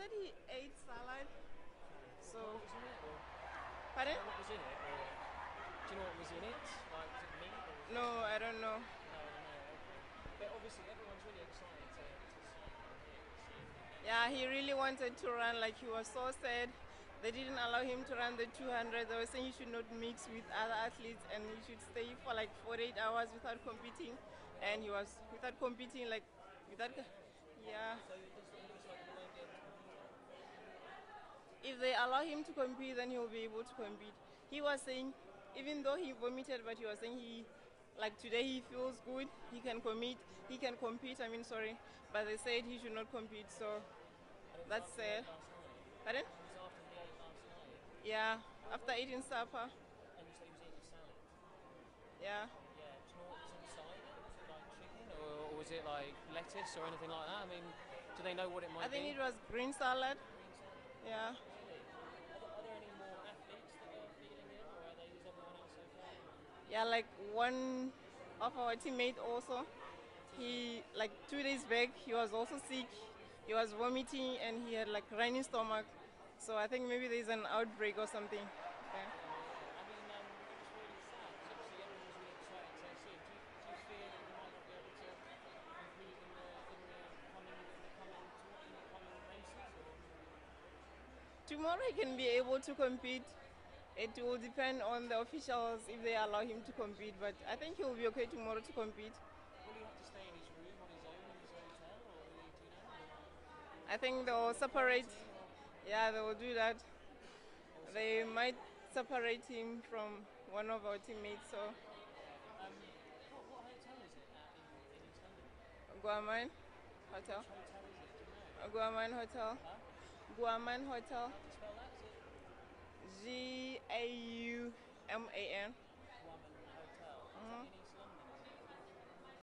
said he ate salad, so... Pardon? What was in it? Do you know what was in it? Like, was it meat or was it... No, I don't know. No, okay. But obviously everyone's really excited to see him. Yeah, he really wanted to run, like he was so sad. They didn't allow him to run the 200. They were saying you should not mix with other athletes and you should stay for like 48 hours without competing. And he was without competing, like without, yeah. If they allow him to compete, then he'll be able to compete. He was saying, even though he vomited, but he was saying he, like today he feels good. He can compete. I mean, sorry, but they said he should not compete. So that's sad. Pardon? Yeah, after eating supper. And you said he was eating salad? Yeah. Yeah, do you know what was inside it? Was it like chicken or was it like lettuce or anything like that? I mean, do they know what it might be? I think it was green salad. Green salad? Yeah. Are there any more athletes that are feeling it or are they, is everyone else okay? Yeah, like one of our teammates also, he, like 2 days back, he was also sick. He was vomiting and he had like running stomach. So I think maybe there's an outbreak or something. Yeah. I mean, it's really sad. Obviously, everyone's really excited to see. Do you fear that you might not be able to compete in the coming races? Or? Tomorrow he can be able to compete. It will depend on the officials if they allow him to compete. But I think he will be okay tomorrow to compete. Will he have to stay in his room on his own in his hotel, or will he do that? I think they will separate. Yeah, they will do that. They might separate him from one of our teammates. So, what hotel is it in Guoman Hotel. Which hotel is it? Guoman Hotel. Huh? Guoman Hotel. How do you spell that? G-A-U-M-A-N.